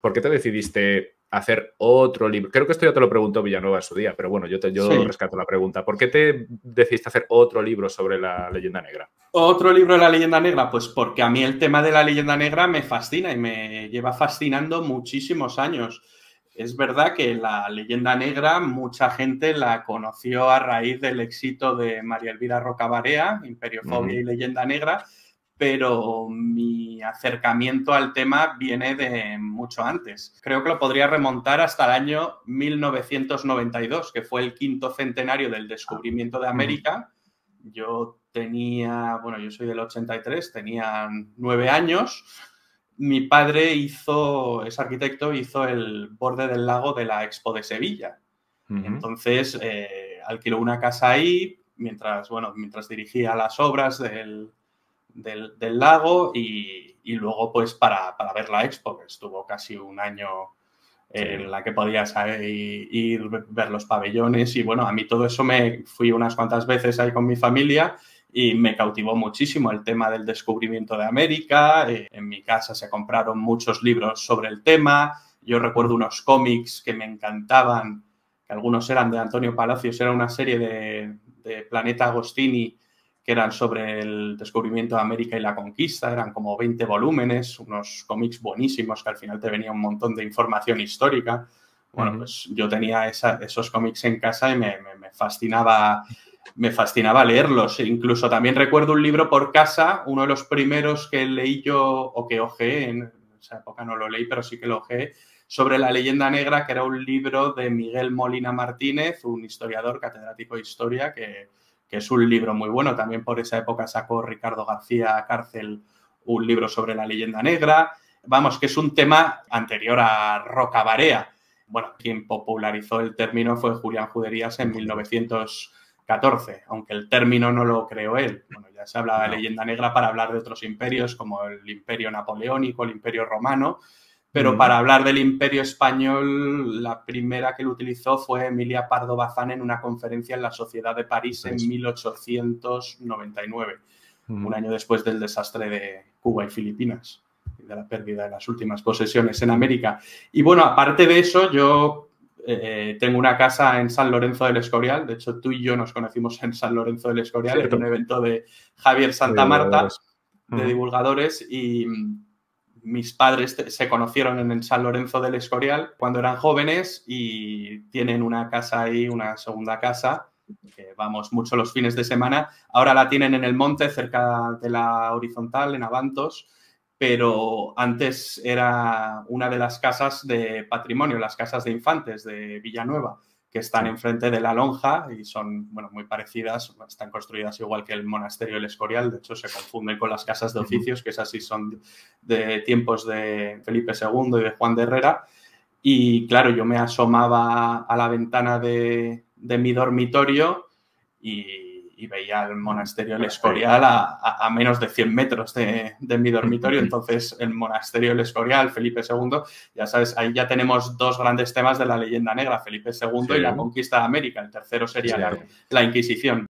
¿Por qué te decidiste hacer otro libro? Creo que esto ya te lo preguntó Villanueva en su día, pero bueno, yo rescato la pregunta. ¿Por qué te decidiste hacer otro libro sobre la leyenda negra? ¿Otro libro de la leyenda negra? Pues porque a mí el tema de la leyenda negra me fascina y me lleva fascinando muchísimos años. Es verdad que la leyenda negra mucha gente la conoció a raíz del éxito de María Elvira Roca Barea, Imperiofobia y Leyenda Negra, pero mi acercamiento al tema viene de mucho antes. Creo que lo podría remontar hasta el año 1992, que fue el 5º centenario del descubrimiento de América. Yo tenía, bueno, yo soy del 83, tenía 9 años... Mi padre hizo, es arquitecto, hizo el borde del lago de la Expo de Sevilla. Entonces, alquiló una casa ahí mientras dirigía las obras del lago y luego, pues, para ver la Expo, que estuvo casi un año en la que podías ir, ver los pabellones. Y, bueno, a mí todo eso me fui unas cuantas veces ahí con mi familia. Y me cautivó muchísimo el tema del descubrimiento de América. En mi casa se compraron muchos libros sobre el tema. Yo recuerdo unos cómics que me encantaban, que algunos eran de Antonio Palacios. Era una serie de Planeta Agostini que eran sobre el descubrimiento de América y la conquista. Eran como 20 volúmenes, unos cómics buenísimos que al final te venía un montón de información histórica. Bueno, pues yo tenía esos cómics en casa y me fascinaba... Me fascinaba leerlos. Incluso también recuerdo un libro por casa, uno de los primeros que leí yo o que hojeé, en esa época no lo leí, pero sí que lo hojeé, sobre la leyenda negra, que era un libro de Miguel Molina Martínez, un historiador, catedrático de historia, que es un libro muy bueno. También por esa época sacó Ricardo García Cárcel un libro sobre la leyenda negra. Vamos, que es un tema anterior a Roca Barea. Bueno, quien popularizó el término fue Julián Juderías en 1914, aunque el término no lo creó él. Bueno, ya se hablaba de leyenda negra para hablar de otros imperios, como el imperio napoleónico, el imperio romano, pero para hablar del imperio español, la primera que lo utilizó fue Emilia Pardo Bazán en una conferencia en la Sociedad de París en 1899, un año después del desastre de Cuba y Filipinas, y de la pérdida de las últimas posesiones en América. Y bueno, aparte de eso, yo... tengo una casa en San Lorenzo del Escorial. De hecho, tú y yo nos conocimos en San Lorenzo del Escorial, ¿cierto?, en un evento de Javier Santa Marta, de divulgadores, y mis padres se conocieron en San Lorenzo del Escorial cuando eran jóvenes y tienen una casa ahí, una segunda casa, que vamos mucho los fines de semana. Ahora la tienen en el monte, cerca de la horizontal, en Abantos, pero antes era una de las casas de patrimonio, las casas de infantes de Villanueva, que están enfrente de la lonja y son, bueno, muy parecidas, están construidas igual que el Monasterio El Escorial. De hecho, se confunden con las casas de oficios, que esas sí son de tiempos de Felipe II y de Juan de Herrera. Y claro, yo me asomaba a la ventana de mi dormitorio y veía el monasterio El Escorial a menos de 100 metros de mi dormitorio. Entonces, el monasterio El Escorial, Felipe II, ya sabes, ahí ya tenemos dos grandes temas de la leyenda negra, Felipe II y la conquista de América. El tercero sería la Inquisición.